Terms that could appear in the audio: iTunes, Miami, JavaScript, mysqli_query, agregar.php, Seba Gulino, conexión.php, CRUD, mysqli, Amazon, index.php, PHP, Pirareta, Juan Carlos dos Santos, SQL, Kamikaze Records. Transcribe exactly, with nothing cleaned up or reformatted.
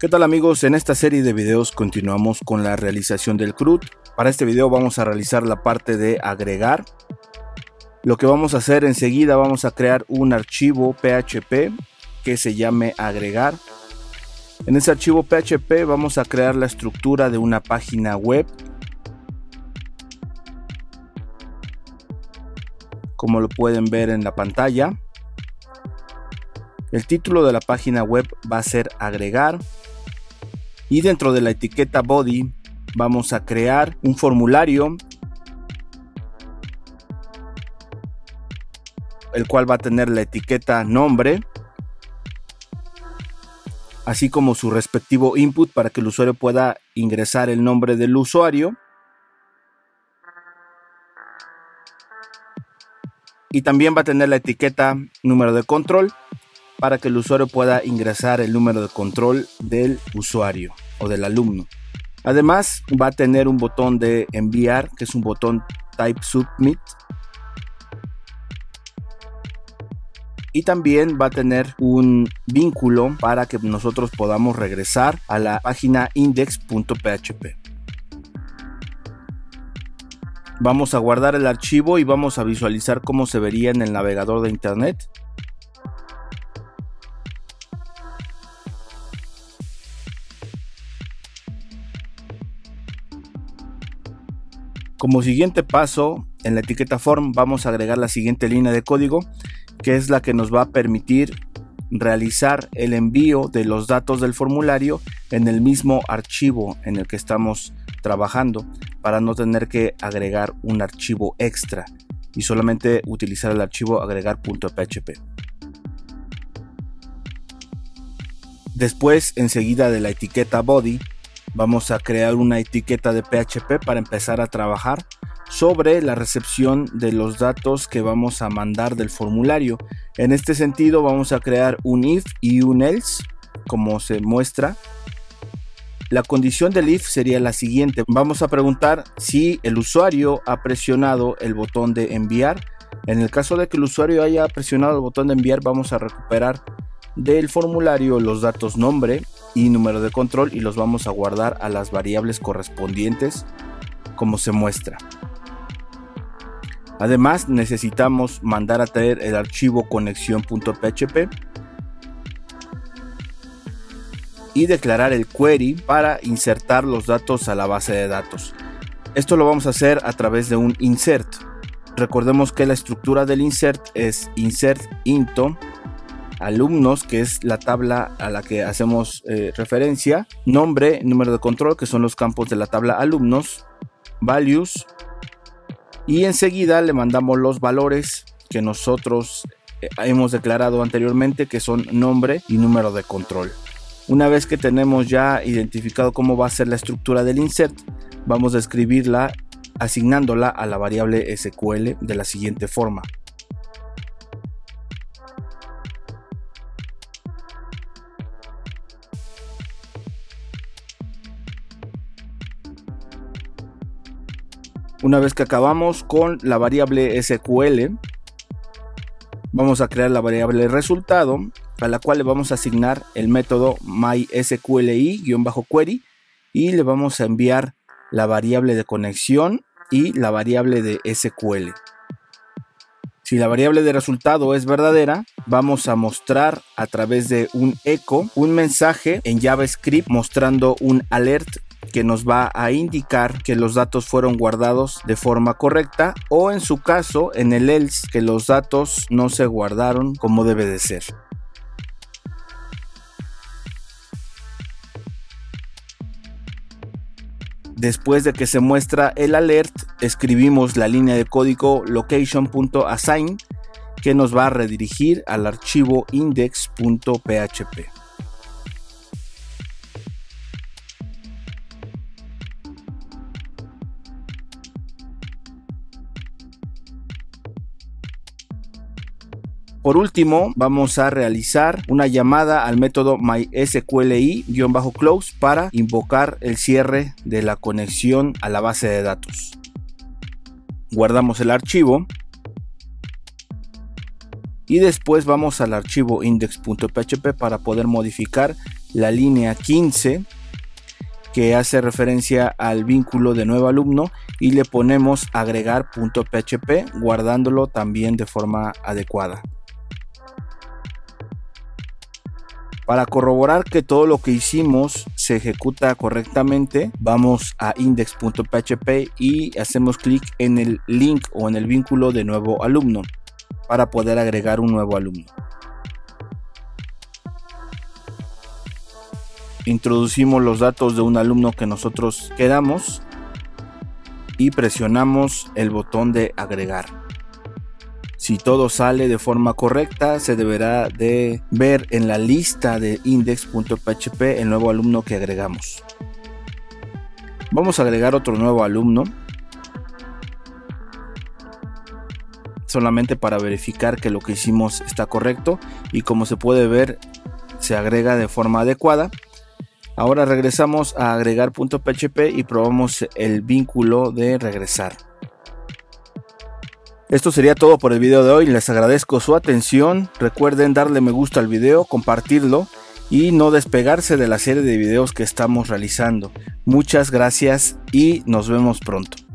¿Qué tal amigos? En esta serie de videos continuamos con la realización del C R U D. Para este video vamos a realizar la parte de agregar. Lo que vamos a hacer enseguida, vamos a crear un archivo P H P que se llame agregar. En ese archivo P H P vamos a crear la estructura de una página web. Como lo pueden ver en la pantalla, el título de la página web va a ser agregar. Y dentro de la etiqueta body vamos a crear un formulario, el cual va a tener la etiqueta nombre, así como su respectivo input para que el usuario pueda ingresar el nombre del usuario. Y también va a tener la etiqueta número de control para que el usuario pueda ingresar el número de control del usuario o del alumno. Además va a tener un botón de enviar, que es un botón type submit, y también va a tener un vínculo para que nosotros podamos regresar a la página index punto P H P. Vamos a guardar el archivo y vamos a visualizar cómo se vería en el navegador de internet. Como siguiente paso, en la etiqueta form vamos a agregar la siguiente línea de código, que es la que nos va a permitir realizar el envío de los datos del formulario en el mismo archivo en el que estamos trabajando, para no tener que agregar un archivo extra y solamente utilizar el archivo agregar punto P H P. Después, enseguida de la etiqueta body, vamos a crear una etiqueta de P H P para empezar a trabajar sobre la recepción de los datos que vamos a mandar del formulario. En este sentido vamos a crear un if y un else, como se muestra. La condición del if sería la siguiente: vamos a preguntar si el usuario ha presionado el botón de enviar. En el caso de que el usuario haya presionado el botón de enviar, vamos a recuperar del formulario los datos nombre y número de control y los vamos a guardar a las variables correspondientes, como se muestra. Además, necesitamos mandar a traer el archivo conexión punto P H P y declarar el query para insertar los datos a la base de datos. Esto lo vamos a hacer a través de un insert. Recordemos que la estructura del insert es insert into alumnos, que es la tabla a la que hacemos eh, referencia, nombre, número de control, que son los campos de la tabla alumnos, values, y enseguida le mandamos los valores que nosotros hemos declarado anteriormente, que son nombre y número de control. Una vez que tenemos ya identificado cómo va a ser la estructura del insert, vamos a escribirla asignándola a la variable S Q L de la siguiente forma: una vez que acabamos con la variable S Q L, vamos a crear la variable resultado, a la cual le vamos a asignar el método mysqli_query y le vamos a enviar la variable de conexión y la variable de S Q L. Si la variable de resultado es verdadera, vamos a mostrar a través de un echo un mensaje en JavaScript mostrando un alert que nos va a indicar que los datos fueron guardados de forma correcta, o en su caso en el else, que los datos no se guardaron como debe de ser. Después de que se muestra el alert, escribimos la línea de código location punto assign, que nos va a redirigir al archivo index punto P H P. Por último, vamos a realizar una llamada al método mysqli_close para invocar el cierre de la conexión a la base de datos. Guardamos el archivo y después vamos al archivo index punto p h p para poder modificar la línea quince que hace referencia al vínculo de nuevo alumno y le ponemos agregar punto p h p, guardándolo también de forma adecuada. Para corroborar que todo lo que hicimos se ejecuta correctamente, vamos a index punto p h p y hacemos clic en el link o en el vínculo de nuevo alumno para poder agregar un nuevo alumno. Introducimos los datos de un alumno que nosotros queramos y presionamos el botón de agregar. Si todo sale de forma correcta, se deberá de ver en la lista de index punto p h p el nuevo alumno que agregamos. Vamos a agregar otro nuevo alumno, solamente para verificar que lo que hicimos está correcto, y como se puede ver, se agrega de forma adecuada. Ahora regresamos a agregar punto p h p y probamos el vínculo de regresar. Esto sería todo por el video de hoy. Les agradezco su atención. Recuerden darle me gusta al video, compartirlo y no despegarse de la serie de videos que estamos realizando. Muchas gracias y nos vemos pronto.